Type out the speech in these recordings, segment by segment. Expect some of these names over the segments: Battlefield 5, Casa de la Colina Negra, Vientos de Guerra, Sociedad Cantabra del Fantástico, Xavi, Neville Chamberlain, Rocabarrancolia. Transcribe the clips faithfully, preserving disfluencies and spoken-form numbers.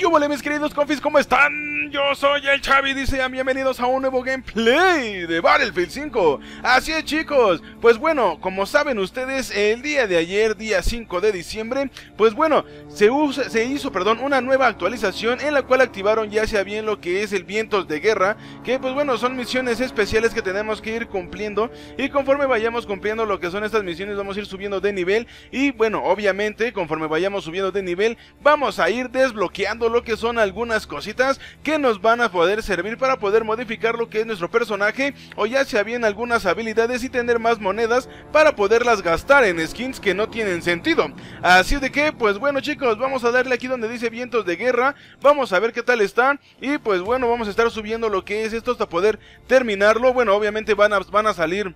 ¿Qué hubo, mis queridos confis? ¿Cómo están? Yo soy el Xavi, dice, bienvenidos a un nuevo gameplay de Battlefield cinco. Así es, chicos, pues bueno, como saben ustedes, el día de ayer, día cinco de diciembre, pues bueno, se, usa, se hizo, perdón, una nueva actualización en la cual activaron ya sea bien lo que es el Vientos de Guerra, que pues bueno, son misiones especiales que tenemos que ir cumpliendo, y conforme vayamos cumpliendo lo que son estas misiones, vamos a ir subiendo de nivel, y bueno, obviamente, conforme vayamos subiendo de nivel, vamos a ir desbloqueando lo que son algunas cositas que nos van a poder servir para poder modificar lo que es nuestro personaje, o ya sea bien algunas habilidades y tener más monedas para poderlas gastar en skins que no tienen sentido. Así de que pues bueno, chicos, vamos a darle aquí donde dice Vientos de Guerra, vamos a ver qué tal están, y pues bueno, vamos a estar subiendo lo que es esto hasta poder terminarlo. Bueno, obviamente van a, van a salir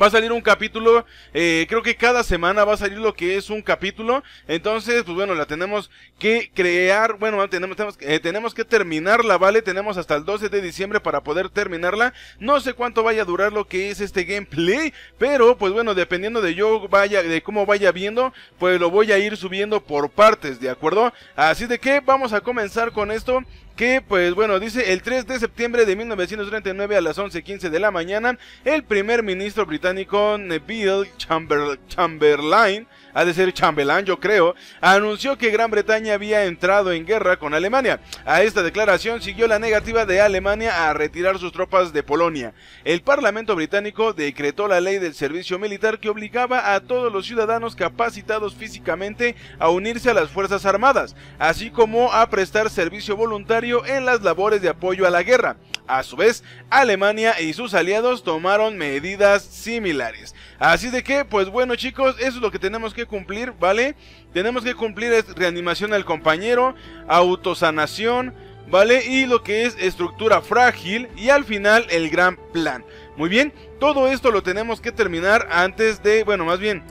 Va a salir un capítulo, eh, creo que cada semana va a salir lo que es un capítulo. Entonces, pues bueno, la tenemos que crear, bueno, tenemos, tenemos, eh, tenemos que terminarla, ¿vale? Tenemos hasta el doce de diciembre para poder terminarla. No sé cuánto vaya a durar lo que es este gameplay, pero pues bueno, dependiendo de yo vaya, de cómo vaya viendo, pues lo voy a ir subiendo por partes, ¿de acuerdo? Así de que vamos a comenzar con esto. Que pues bueno, dice el tres de septiembre de mil novecientos treinta y nueve a las once quince de la mañana, el primer ministro británico Neville Chamber Chamberlain, ha de ser Chamberlain yo creo, anunció que Gran Bretaña había entrado en guerra con Alemania. A esta declaración siguió la negativa de Alemania a retirar sus tropas de Polonia. El Parlamento británico decretó la ley del servicio militar que obligaba a todos los ciudadanos capacitados físicamente a unirse a las fuerzas armadas, así como a prestar servicio voluntario en las labores de apoyo a la guerra. A su vez, Alemania y sus aliados tomaron medidas similares. Así de que, pues bueno, chicos, eso es lo que tenemos que cumplir, ¿vale? Tenemos que cumplir es reanimación al compañero, autosanación, ¿vale? Y lo que es estructura frágil y al final el gran plan. Muy bien, todo esto lo tenemos que terminar antes de, bueno, más bien...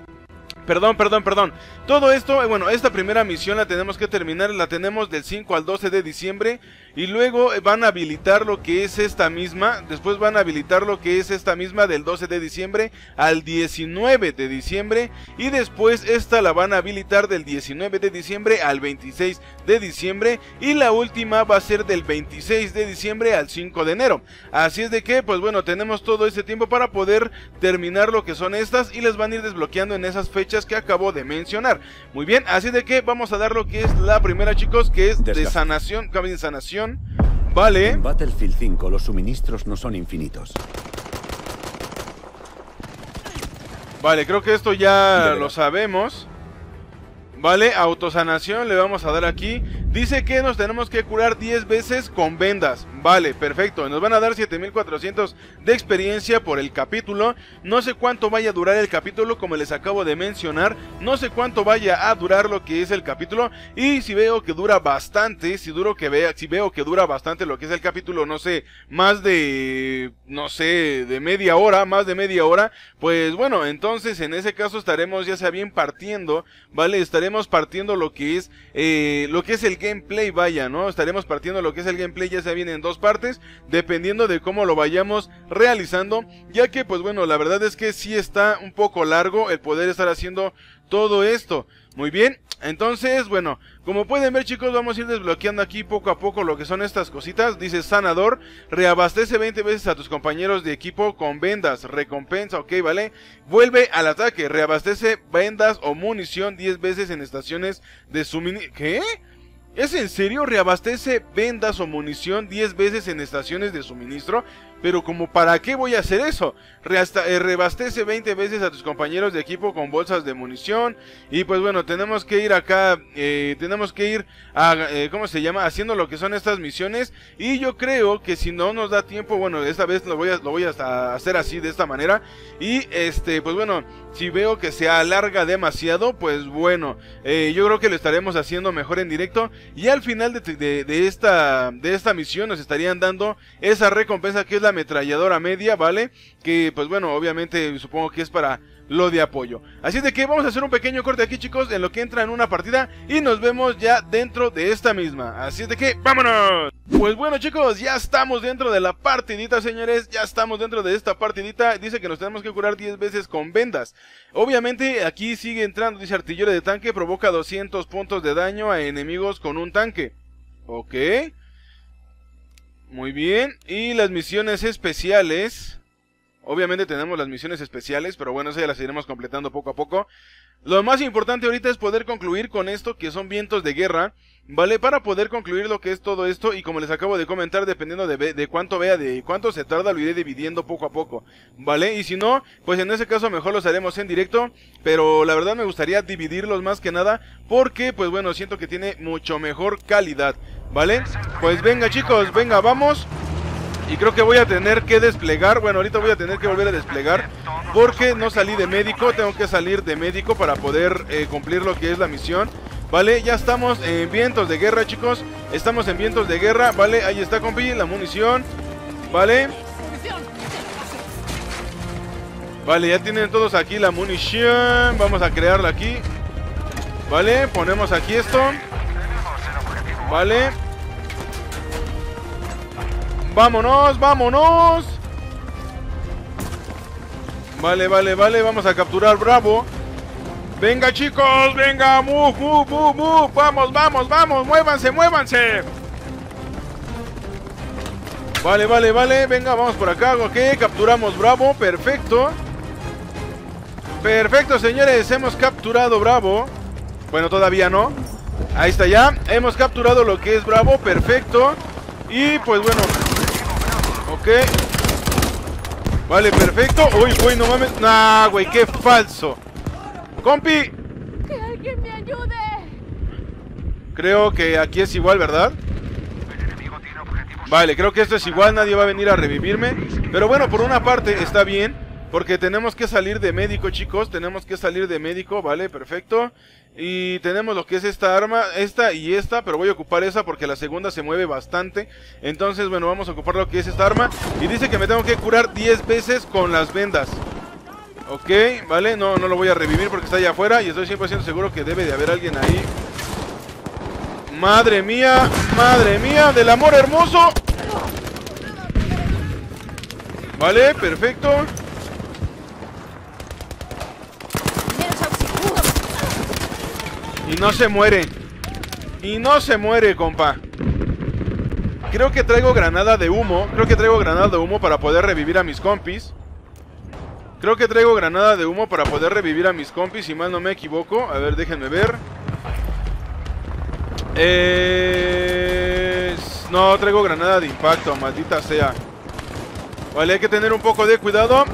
Perdón, perdón, perdón. Todo esto, bueno, esta primera misión la tenemos que terminar, la tenemos del cinco al doce de diciembre. Y luego van a habilitar lo que es esta misma, después van a habilitar lo que es esta misma del doce de diciembre al diecinueve de diciembre. Y después esta la van a habilitar del diecinueve de diciembre al veintiséis de diciembre. Y la última va a ser del veintiséis de diciembre al cinco de enero. Así es de que, pues bueno, tenemos todo este tiempo para poder terminar lo que son estas. Y las van a ir desbloqueando en esas fechas que acabo de mencionar. Muy bien, así de que vamos a dar lo que es la primera, chicos, que es de sanación, cambio de sanación, ¿vale? En Battlefield cinco los suministros no son infinitos. Vale, creo que esto ya Debe. lo sabemos. Vale, autosanación, le vamos a dar aquí. Dice que nos tenemos que curar diez veces con vendas. Vale, perfecto. Nos van a dar siete mil cuatrocientos de experiencia por el capítulo. No sé cuánto vaya a durar el capítulo, como les acabo de mencionar. No sé cuánto vaya a durar lo que es el capítulo. Y si veo que dura bastante, si, duro que vea, si veo que dura bastante lo que es el capítulo, no sé, más de, no sé, de media hora, más de media hora. Pues bueno, entonces en ese caso estaremos ya sea bien partiendo, ¿vale? Estaremos partiendo lo que es, eh, lo que es el gameplay, vaya, ¿no? Estaremos partiendo lo que es el gameplay, ya se viene en dos partes, dependiendo de cómo lo vayamos realizando, ya que, pues bueno, la verdad es que sí está un poco largo el poder estar haciendo todo esto. Muy bien, entonces, bueno, como pueden ver, chicos, vamos a ir desbloqueando aquí poco a poco lo que son estas cositas. Dice sanador, reabastece veinte veces a tus compañeros de equipo con vendas, recompensa, ok, vale. Vuelve al ataque, reabastece vendas o munición diez veces en estaciones de suministro. ¿Qué? ¿Es en serio? Reabastece vendas o munición diez veces en estaciones de suministro. Pero como ¿para qué voy a hacer eso? Reabastece veinte veces a tus compañeros de equipo con bolsas de munición. Y pues bueno, tenemos que ir acá, eh, tenemos que ir a, eh, ¿cómo se llama? Haciendo lo que son estas misiones. Y yo creo que si no nos da tiempo, bueno, esta vez lo voy a, lo voy a hacer así, de esta manera. Y este, pues bueno, si veo que se alarga demasiado, pues bueno, eh, yo creo que lo estaremos haciendo mejor en directo. Y al final de, de, de, esta, de esta misión nos estarían dando esa recompensa que es la ametralladora media, ¿vale? Que pues bueno, obviamente supongo que es para lo de apoyo. Así de que vamos a hacer un pequeño corte aquí, chicos, en lo que entra en una partida y nos vemos ya dentro de esta misma. Así de que ¡vámonos! Pues bueno, chicos, ya estamos dentro de la partidita, señores. Ya estamos dentro de esta partidita. Dice que nos tenemos que curar diez veces con vendas. Obviamente aquí sigue entrando, dice artillería de tanque, provoca doscientos puntos de daño a enemigos con un tanque. Ok. Muy bien. Y las misiones especiales. Obviamente tenemos las misiones especiales, pero bueno, esas ya las iremos completando poco a poco. Lo más importante ahorita es poder concluir con esto, que son vientos de guerra, ¿vale? Para poder concluir lo que es todo esto, y como les acabo de comentar, dependiendo de, de cuánto vea, de cuánto se tarda, lo iré dividiendo poco a poco, ¿vale? Y si no, pues en ese caso mejor los haremos en directo, pero la verdad me gustaría dividirlos más que nada, porque, pues bueno, siento que tiene mucho mejor calidad, ¿vale? Pues venga chicos, venga, vamos... Y creo que voy a tener que desplegar, bueno, ahorita voy a tener que volver a desplegar porque no salí de médico, tengo que salir de médico para poder eh, cumplir lo que es la misión. Vale, ya estamos en vientos de guerra, chicos, estamos en vientos de guerra, vale, ahí está, compi, la munición, vale. Vale, ya tienen todos aquí la munición, vamos a crearla aquí. Vale, ponemos aquí esto. Vale. ¡Vámonos! ¡Vámonos! Vale, vale, vale, vamos a capturar Bravo. ¡Venga, chicos! ¡Venga! ¡Move, move, move, move! ¡Vamos, vamos, vamos! ¡Muévanse, muévanse! Vale, vale, vale, venga, vamos por acá. Ok, capturamos Bravo, perfecto. Perfecto, señores, hemos capturado Bravo. Bueno, todavía no. Ahí está ya, hemos capturado lo que es Bravo, perfecto. Y pues bueno... Ok. Vale, perfecto. Uy, güey, no mames. Nah, güey, qué falso. Compi. Que alguien me ayude. Creo que aquí es igual, ¿verdad? Vale, creo que esto es igual. Nadie va a venir a revivirme. Pero bueno, por una parte está bien. Porque tenemos que salir de médico, chicos. Tenemos que salir de médico, vale, perfecto. Y tenemos lo que es esta arma, esta y esta, pero voy a ocupar esa porque la segunda se mueve bastante. Entonces, bueno, vamos a ocupar lo que es esta arma. Y dice que me tengo que curar diez veces con las vendas. Ok, vale, no, no lo voy a revivir porque está allá afuera. Y estoy cien por ciento seguro que debe de haber alguien ahí. Madre mía, madre mía, del amor hermoso. Vale, perfecto. Y no se muere. Y no se muere, compa. Creo que traigo granada de humo. Creo que traigo granada de humo para poder revivir a mis compis. Creo que traigo granada de humo para poder revivir a mis compis, si mal no me equivoco. A ver, déjenme ver. Eh... No, traigo granada de impacto, maldita sea. Vale, hay que tener un poco de cuidado.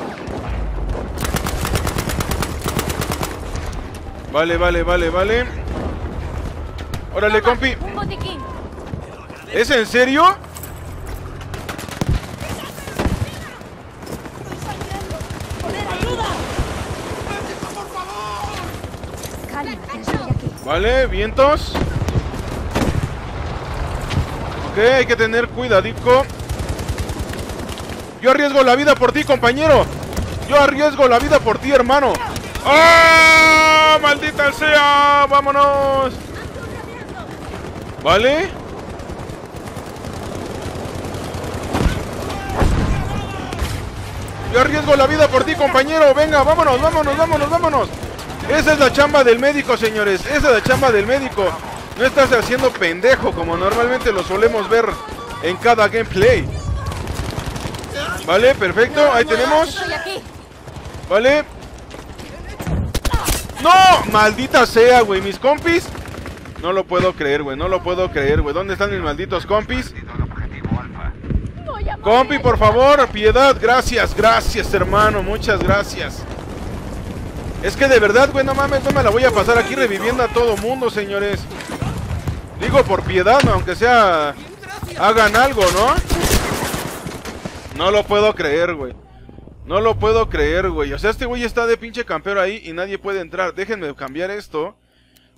Vale, vale, vale, vale. Órale, compi. ¿Es en serio? Vale, vientos. Ok, hay que tener cuidadico. Yo arriesgo la vida por ti, compañero. Yo arriesgo la vida por ti, hermano. ¡Ah! ¡Maldita sea! ¡Vámonos! ¿Vale? Yo arriesgo la vida por ti, compañero. Venga, vámonos, vámonos, vámonos, vámonos. Esa es la chamba del médico, señores. Esa es la chamba del médico. No estás haciendo pendejo como normalmente lo solemos ver en cada gameplay. ¿Vale? Perfecto, ahí tenemos. ¿Vale? ¡No! ¡Maldita sea, güey! ¿Mis compis? No lo puedo creer, güey. No lo puedo creer, güey. ¿Dónde están mis malditos compis? Compi, por favor. Piedad. Gracias. Gracias, hermano. Muchas gracias. Es que de verdad, güey. No mames. No me la voy a pasar aquí reviviendo a todo mundo, señores. Digo, por piedad, ¿no? Aunque sea... Hagan algo, ¿no? No lo puedo creer, güey. No lo puedo creer, güey. O sea, este güey está de pinche campero ahí y nadie puede entrar. Déjenme cambiar esto.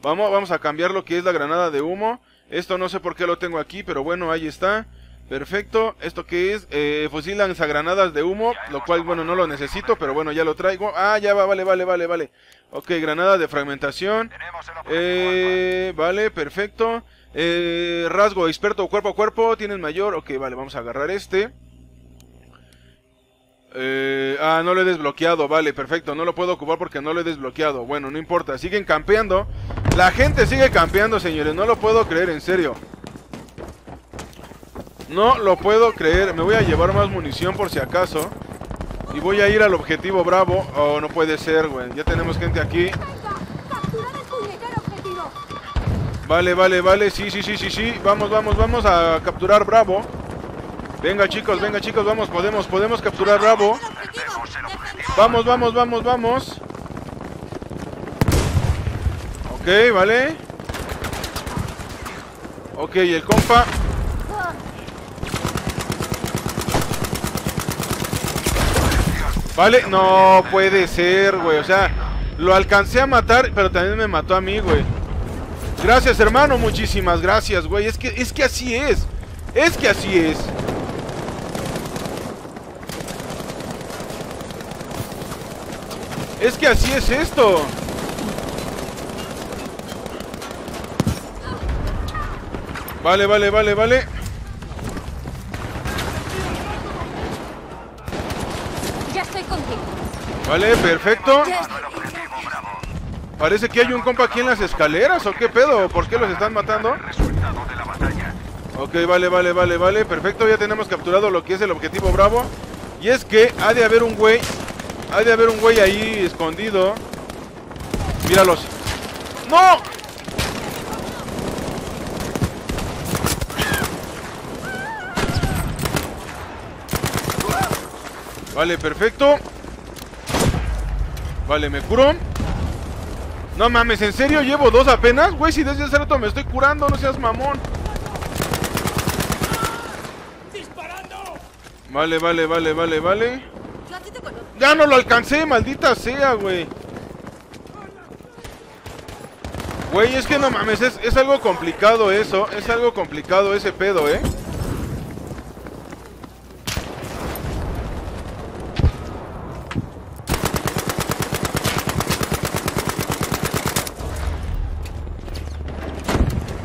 Vamos, vamos a cambiar lo que es la granada de humo. Esto no sé por qué lo tengo aquí, pero bueno, ahí está. Perfecto. ¿Esto qué es? Eh, fusil lanzagranadas de humo, lo cual, bueno, no lo necesito, pero bueno, ya lo traigo. Ah, ya va, vale, vale, vale, vale. Ok, granada de fragmentación. Eh, vale, perfecto. Eh, rasgo experto cuerpo a cuerpo, tienes mayor. Ok, vale, vamos a agarrar este. Eh, ah, no lo he desbloqueado, vale, perfecto. No lo puedo ocupar porque no lo he desbloqueado. Bueno, no importa, siguen campeando. La gente sigue campeando, señores, no lo puedo creer, en serio. No lo puedo creer. Me voy a llevar más munición por si acaso. Y voy a ir al objetivo Bravo. Oh, no puede ser, güey. Ya tenemos gente aquí. Vale, vale, vale. Sí, sí, sí, sí, sí. Vamos, vamos, vamos a capturar Bravo. Venga, chicos, venga, chicos. Vamos, podemos, podemos capturar Bravo. Vamos, vamos, vamos, vamos. Ok, vale. Ok, el compa. Vale, no puede ser, güey. O sea, lo alcancé a matar, pero también me mató a mí, güey. Gracias, hermano, muchísimas gracias, güey. Es que, es que así es. Es que así es. Es que así es esto. Vale, vale, vale, vale. Vale, perfecto. Parece que hay un compa aquí en las escaleras, ¿o qué pedo? ¿Por qué los están matando? Ok, vale, vale, vale, vale. Perfecto, ya tenemos capturado lo que es el objetivo Bravo. Y es que ha de haber un güey. Ha de haber un güey ahí escondido. Míralos. ¡No! Vale, perfecto. Vale, me curo. No mames, ¿en serio? ¿Llevo dos apenas? Güey, si desde hace rato me estoy curando, no seas mamón. Vale, vale, vale, vale, vale. Ya no lo alcancé, maldita sea, güey. Güey, es que no mames, es, es algo complicado eso. Es algo complicado ese pedo, eh.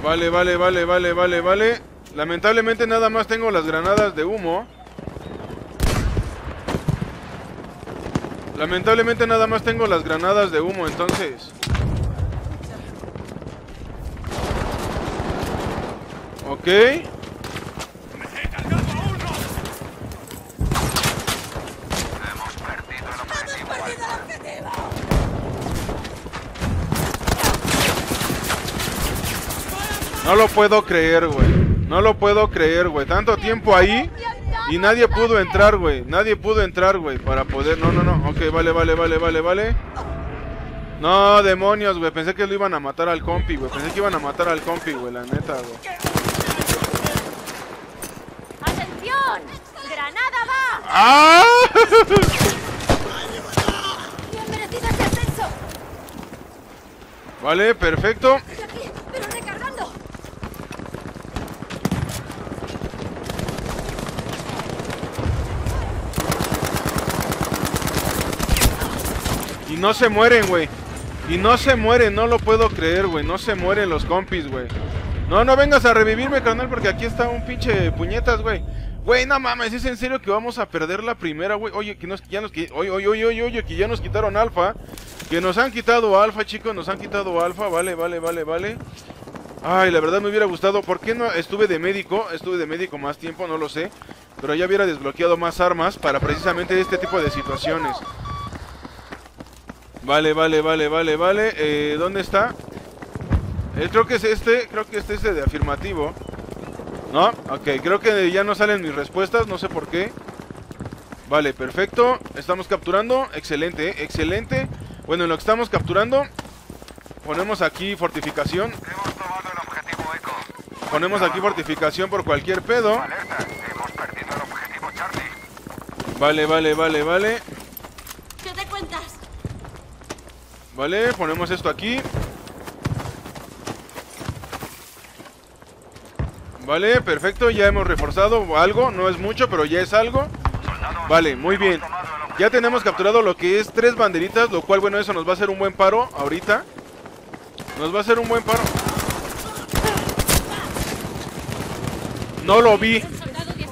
Vale, vale, vale, vale, vale, vale. Lamentablemente nada más tengo las granadas de humo. Lamentablemente nada más tengo las granadas de humo, entonces. Ok. No lo puedo creer, güey. No lo puedo creer, güey. Tanto tiempo ahí y nadie pudo entrar, güey. Nadie pudo entrar, güey, para poder... No, no, no. Ok, vale, vale, vale, vale, vale. No, demonios, güey. Pensé que lo iban a matar al compi, güey. Pensé que iban a matar al compi, güey. La neta, güey. ¡Atención! ¡Granada va! ¡Ah! ¡Bien merecido ese ascenso! Vale, perfecto. Y no se mueren, güey. Y no se mueren, no lo puedo creer, güey. No se mueren los compis, güey. No, no vengas a revivirme, carnal, porque aquí está un pinche puñetas, güey. Güey, no mames, ¿es en serio que vamos a perder la primera, güey? Oye, que nos, ya nos, que, oye, oye, oye, oye, que ya nos quitaron alfa. Que nos han quitado alfa, chicos, nos han quitado alfa. Vale, vale, vale, vale. Ay, la verdad me hubiera gustado. ¿Por qué no estuve de médico? Estuve de médico más tiempo, no lo sé. Pero ya hubiera desbloqueado más armas para precisamente este tipo de situaciones. Vale, vale, vale, vale, vale. Eh, ¿dónde está? Eh, creo que es este, creo que este es de afirmativo. ¿No? Ok, creo que ya no salen mis respuestas, no sé por qué. Vale, perfecto. Estamos capturando. Excelente, eh, excelente. Bueno, en lo que estamos capturando, ponemos aquí fortificación. Hemos tomado el objetivo Echo. Ponemos aquí fortificación por cualquier pedo. Alerta, hemos perdido el objetivo Charlie. Vale, vale, vale, vale. ¿Qué te cuentas? Vale, ponemos esto aquí. Vale, perfecto, ya hemos reforzado algo, no es mucho, pero ya es algo. Vale, muy bien. Ya tenemos capturado lo que es tres banderitas, lo cual, bueno, eso nos va a hacer un buen paro ahorita. Nos va a hacer un buen paro. No lo vi.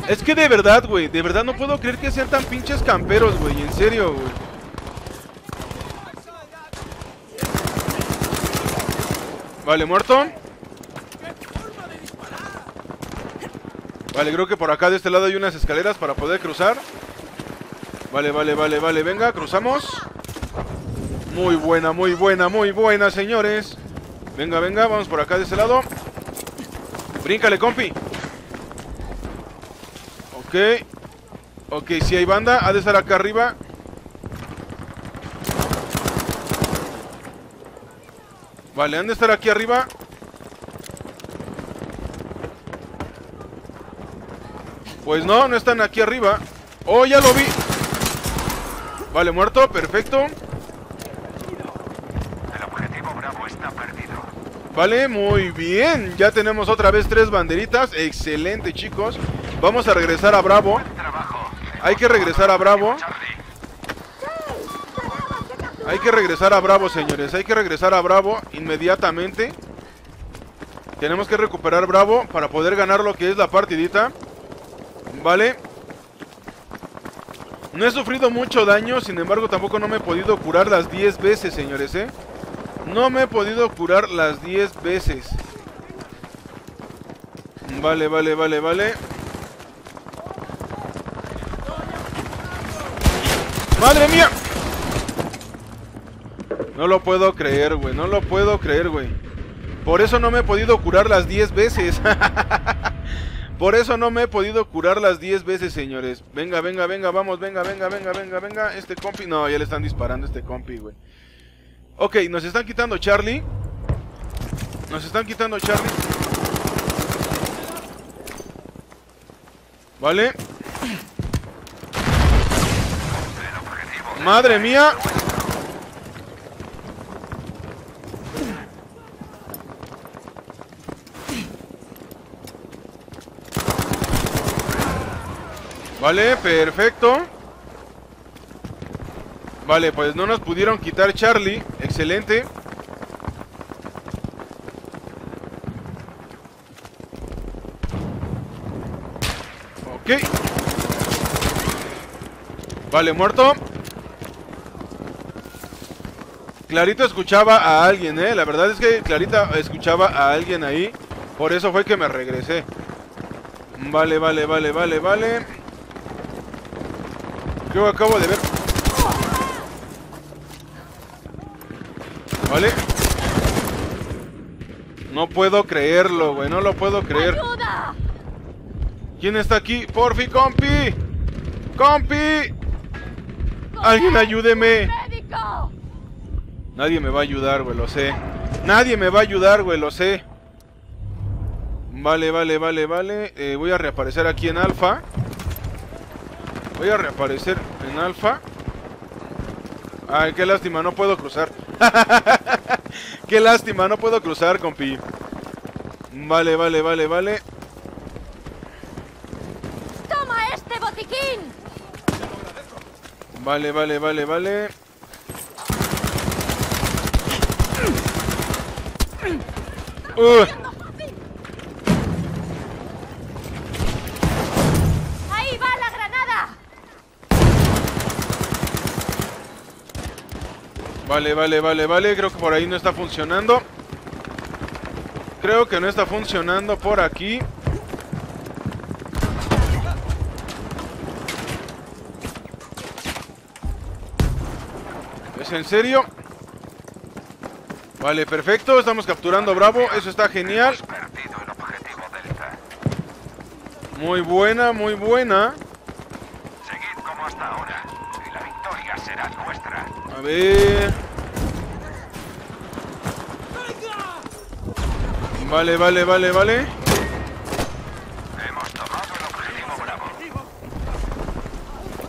Es que de verdad, güey, de verdad no puedo creer que sean tan pinches camperos, güey, en serio, güey. Vale, muerto. Vale, creo que por acá de este lado hay unas escaleras para poder cruzar. Vale, vale, vale, vale, venga, cruzamos. Muy buena, muy buena, muy buena, señores. Venga, venga, vamos por acá de este lado. Bríncale, compi. Ok. Ok, si hay banda, ha de estar acá arriba. Vale, han de estar aquí arriba. Pues no, no están aquí arriba. Oh, ya lo vi. Vale, muerto, perfecto. El objetivo bravo está perdido. Vale, muy bien. Ya tenemos otra vez tres banderitas. Excelente, chicos. Vamos a regresar a Bravo. Hay que regresar a Bravo. Hay que regresar a Bravo, señores. Hay que regresar a Bravo inmediatamente. Tenemos que recuperar Bravo para poder ganar lo que es la partidita. Vale. No he sufrido mucho daño, sin embargo tampoco no me he podido curar las diez veces, señores, ¿eh? No me he podido curar las diez veces. Vale, vale, vale, vale. ¡Madre mía! No lo puedo creer, güey, no lo puedo creer, güey. Por eso no me he podido curar las diez veces. Por eso no me he podido curar las diez veces, señores. Venga, venga, venga, vamos, venga, venga, venga, venga, venga. Este compi... No, ya le están disparando a este compi, güey. Ok, nos están quitando Charlie. Nos están quitando Charlie. Vale. Madre mía. Vale, perfecto. Vale, pues no nos pudieron quitar Charlie. Excelente. Ok. Vale, muerto. Clarita escuchaba a alguien, eh. La verdad es que Clarita escuchaba a alguien ahí. Por eso fue que me regresé. Vale, vale, vale, vale, vale. Yo acabo de ver. Vale. No puedo creerlo, güey. No lo puedo creer. ¡Ayuda! ¿Quién está aquí? ¡Porfi, compi! ¡Compi! ¡Alguien ayúdeme! Nadie me va a ayudar, güey. Lo sé. Nadie me va a ayudar, güey. Lo sé. Vale, vale, vale, vale. Eh, voy a reaparecer aquí en Alfa. Voy a reaparecer en Alfa. Ay, qué lástima, no puedo cruzar. Qué lástima, no puedo cruzar, compi. Vale, vale, vale, vale. Toma este botiquín. Vale, vale, vale, vale. Uh. Vale, vale, vale, vale, creo que por ahí no está funcionando. Creo que no está funcionando por aquí. ¿Es en serio? Vale, perfecto, estamos capturando Bravo, eso está genial. Muy buena, muy buena. Seguid como hasta ahora y la victoria será nuestra. A ver... Vale, vale, vale, vale. Hemos tomado el objetivo Bravo.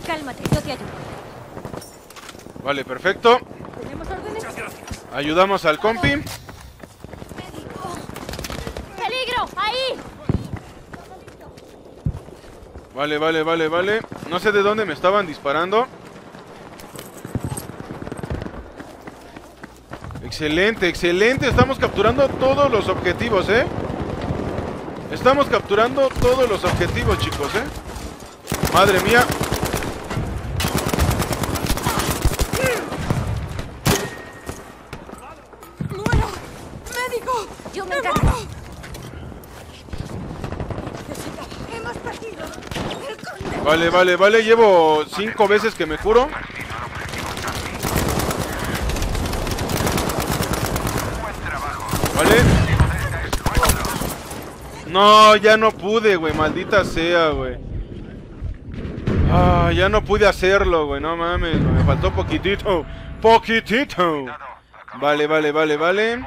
Cálmate, yo te ayudo. Vale, perfecto. ¿Tenemos órdenes? Ayudamos al compi. ¡Peligro! ¡Ahí! Vale, vale, vale, vale. No sé de dónde me estaban disparando. Excelente, excelente. Estamos capturando todos los objetivos, ¿eh? Estamos capturando todos los objetivos, chicos, ¿eh? Madre mía. ¡Muero! ¡Médico! ¡Yo me encargo! ¡Hemos Vale, vale, vale, llevo cinco veces que me curo. Vale. No, ya no pude, güey, maldita sea, güey. Ah, ya no pude hacerlo, güey, no mames, me faltó poquitito. Poquitito. Vale, vale, vale, vale.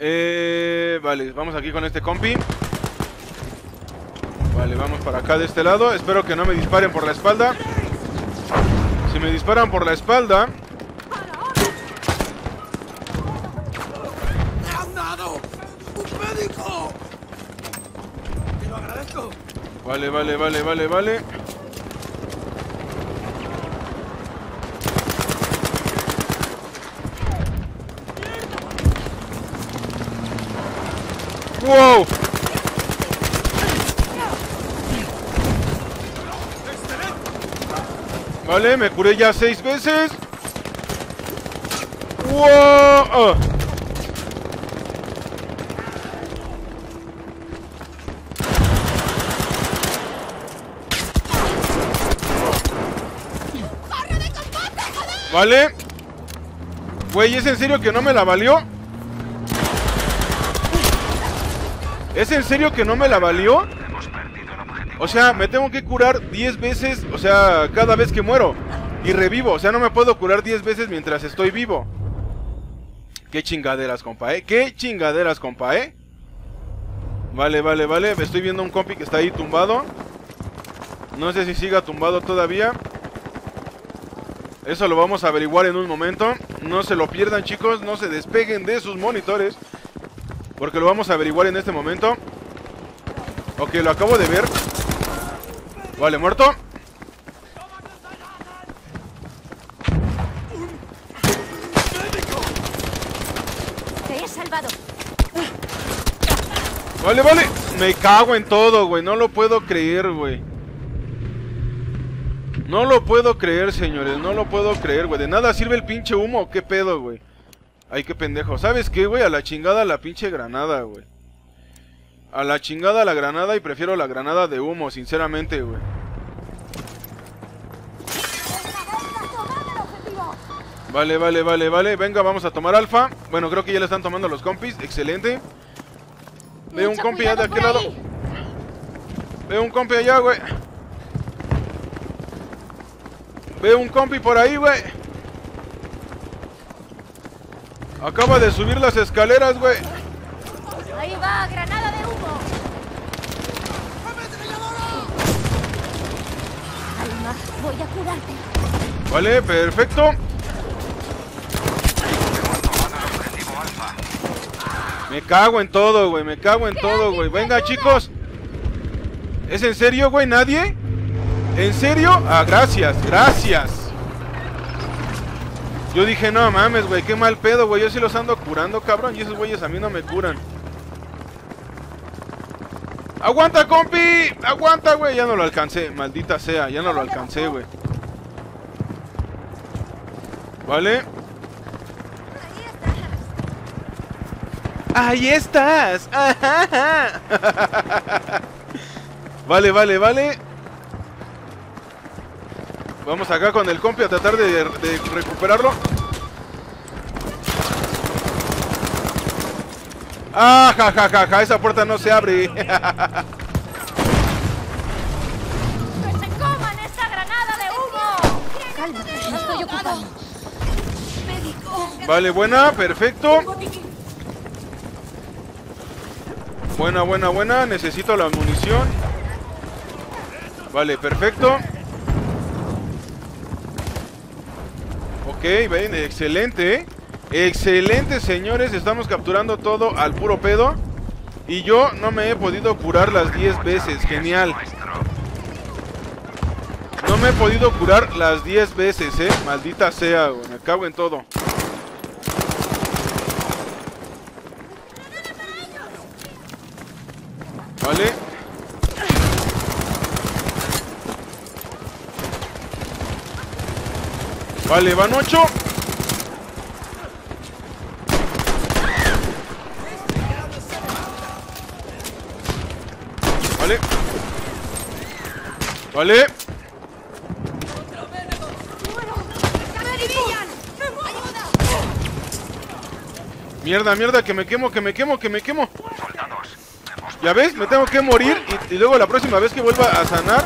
Eh, vale, vamos aquí con este compi. Vale, vamos para acá de este lado. Espero que no me disparen por la espalda. Si me disparan por la espalda... ¡Me han dado un médico! ¡Te lo agradezco! Vale, vale, vale, vale, vale. ¡Wow! Vale, me curé ya seis veces. ¡Wow! Vale. Güey, ¿es en serio que no me la valió? ¿Es en serio que no me la valió? O sea, me tengo que curar diez veces, o sea, cada vez que muero y revivo, o sea, no me puedo curar diez veces mientras estoy vivo. Qué chingaderas, compa, eh, qué chingaderas, compa, eh. Vale, vale, vale, me estoy viendo un compi que está ahí tumbado. No sé si siga tumbado todavía. Eso lo vamos a averiguar en un momento. No se lo pierdan, chicos, no se despeguen de sus monitores, porque lo vamos a averiguar en este momento. Ok, lo acabo de ver. Vale, muerto. Te he salvado. Vale, vale. Me cago en todo, güey. No lo puedo creer, güey. No lo puedo creer, señores. No lo puedo creer, güey. De nada sirve el pinche humo. ¿Qué pedo, güey? Ay, qué pendejo. ¿Sabes qué, güey? A la chingada la pinche granada, güey. A la chingada la granada, y prefiero la granada de humo, sinceramente, güey. Vale, vale, vale, vale. Venga, vamos a tomar alfa. Bueno, creo que ya le están tomando los compis. Excelente. Veo un compi allá de aquel lado. Veo un compi allá, güey. Veo un compi por ahí, güey. Acaba de subir las escaleras, güey. Ahí va, granada de humo. Alma, voy a curarte. Vale, perfecto. Me cago en todo, güey. Me cago en todo, güey. Venga, chicos. ¿Es en serio, güey? ¿Nadie? ¿En serio? Ah, gracias, gracias. Yo dije, no mames, güey. Qué mal pedo, güey. Yo sí los ando curando, cabrón. Y esos güeyes a mí no me curan. ¡Aguanta, compi! ¡Aguanta, güey! Ya no lo alcancé, maldita sea. Ya no lo alcancé, güey. Vale. ¡Ahí estás! ¡Ajá! Vale, vale, vale. Vamos acá con el compi a tratar de, de recuperarlo. Ah, ja, ja, ja, ja, esa puerta no se abre. ¡Que se coman esa granada de humo! Calma, no estoy ocupado. Vale, buena, perfecto. Buena, buena, buena, necesito la munición. Vale, perfecto. Ok, ven, excelente, eh. Excelente, señores, estamos capturando todo al puro pedo. Y yo no me he podido curar las diez veces, genial. No me he podido curar las diez veces, eh, maldita sea, güey, me cago en todo. Vale. Vale, van ocho. Vale. Mierda, mierda, que me quemo, que me quemo, que me quemo. ¿Ya ves? Me tengo que morir y, y luego la próxima vez que vuelva a sanar.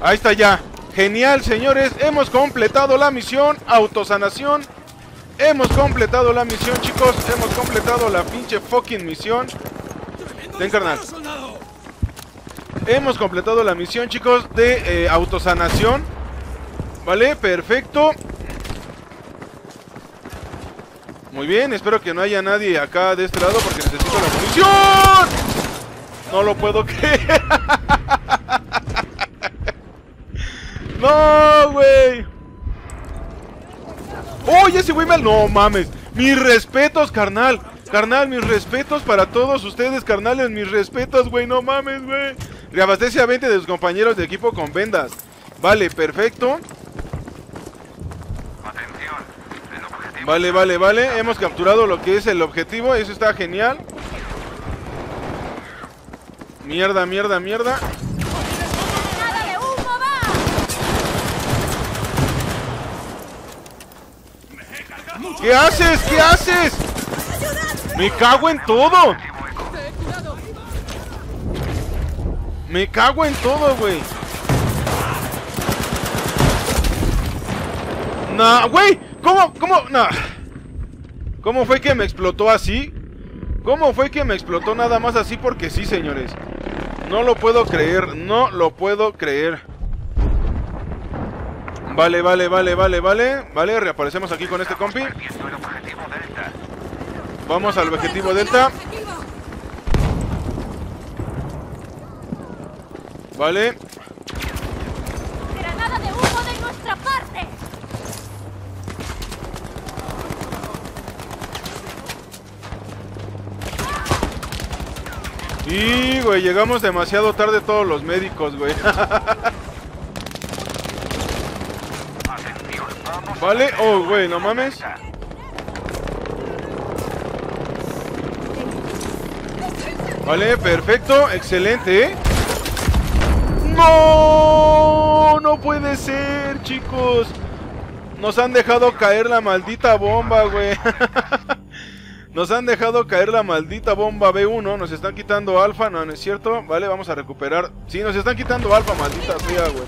Ahí está ya. Genial, señores, hemos completado la misión autosanación. Hemos completado la misión, chicos. Hemos completado la pinche fucking misión. Ten, carnal. Hemos completado la misión, chicos, de eh, autosanación. Vale, perfecto. Muy bien, espero que no haya nadie acá de este lado porque necesito la munición. No lo puedo creer. No, güey. ¡Oye, oh, ese güey mal! No mames. Mis respetos, carnal. Carnal, mis respetos para todos ustedes, carnales. Mis respetos, güey. No mames, güey. Reabastece a veinte de sus compañeros de equipo con vendas. Vale, perfecto. Vale, vale, vale. Hemos capturado lo que es el objetivo. Eso está genial. Mierda, mierda, mierda. ¿Qué haces? ¿Qué haces? ¡Me cago en todo! ¡Me cago en todo, güey! ¡Nah, güey! ¿Cómo? ¿Cómo? Nah. ¿Cómo fue que me explotó así? ¿Cómo fue que me explotó nada más así? Porque sí, señores. No lo puedo creer, no lo puedo creer. Vale, vale, vale, vale, vale. Vale, reaparecemos aquí con este compi. Vamos al objetivo Delta. Vale. Granada de humo de nuestra parte. Y, güey, llegamos demasiado tarde todos los médicos, güey. Vale, oh, güey, no mames. Vale, perfecto, excelente, ¿eh? ¡No! No puede ser, chicos. Nos han dejado caer la maldita bomba, güey. Nos han dejado caer la maldita bomba B uno. Nos están quitando alfa, no, no es cierto. Vale, vamos a recuperar. Sí, nos están quitando alfa, maldita sea, güey.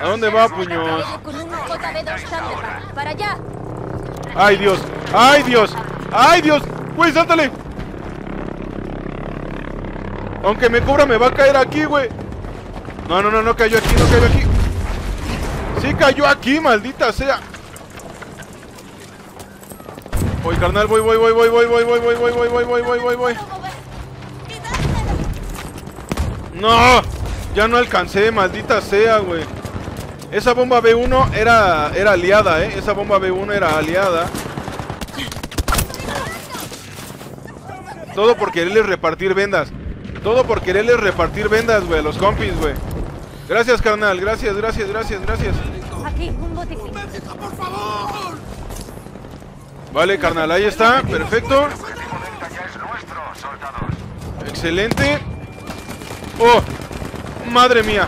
¿A dónde va, puños? Para allá. ¡Ay, Dios! ¡Ay, Dios! ¡Ay, Dios! ¡Güey, sáltale! Aunque me cubra, me va a caer aquí, güey. No, no, no, no cayó aquí, no cayó aquí. Sí cayó aquí, maldita sea. Voy, carnal, voy, voy, voy, voy, voy, voy, voy, voy, voy, voy, voy, voy, voy, voy, voy. ¡No! Ya no alcancé, maldita sea, güey. Esa bomba B uno era, era aliada, ¿eh? Esa bomba B uno era aliada. Todo por quererles repartir vendas. Todo por quererles repartir vendas, güey, a los compis, güey. Gracias, carnal. Gracias, gracias, gracias, gracias. Aquí, un botiquín. Vale, carnal, ahí está. Perfecto. Excelente. Oh, madre mía.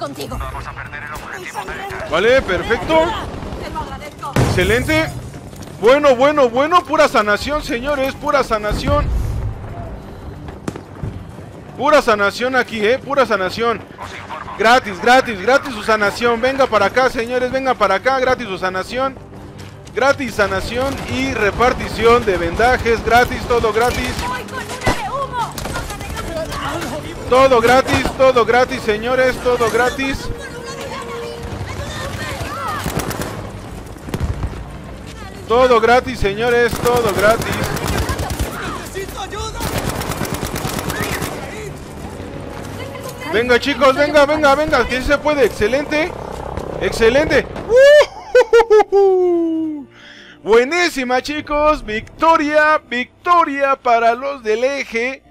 Contigo. Vamos a perder el objetivo. Vale, perfecto. Excelente. Bueno, bueno, bueno. Pura sanación, señores. Pura sanación. Pura sanación aquí, eh. Pura sanación. Gratis, gratis, gratis su sanación. Venga para acá, señores. Venga para acá. Gratis su sanación. Gratis sanación y repartición de vendajes. Gratis, todo gratis. Todo gratis, todo gratis, señores, todo gratis. Todo gratis, señores, todo gratis. Venga, chicos, venga, venga, venga, que sí se puede. Excelente, excelente. ¡Uh! Buenísima, chicos. Victoria, victoria para los del eje.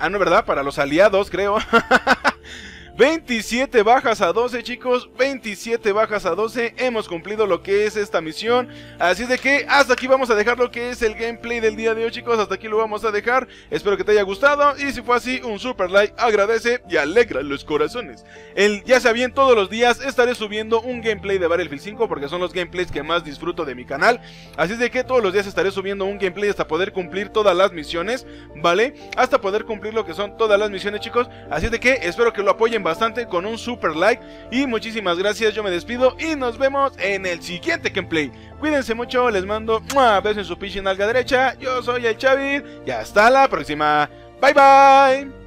Ah, no, ¿verdad? Para los aliados, creo. veintisiete bajas a doce, chicos, veintisiete bajas a doce. Hemos cumplido lo que es esta misión, así de que hasta aquí vamos a dejar lo que es el gameplay del día de hoy, chicos. Hasta aquí lo vamos a dejar, espero que te haya gustado, y si fue así, un super like agradece y alegra los corazones. El, ya sea bien, todos los días estaré subiendo un gameplay de Battlefield cinco, porque son los gameplays que más disfruto de mi canal, así de que todos los días estaré subiendo un gameplay hasta poder cumplir todas las misiones, ¿vale? Hasta poder cumplir lo que son todas las misiones, chicos, así de que espero que lo apoyen bastante con un super like, y muchísimas gracias, yo me despido y nos vemos en el siguiente gameplay. Cuídense mucho, les mando un beso en su pinche nalga derecha, yo soy el Xavi y hasta la próxima, bye bye.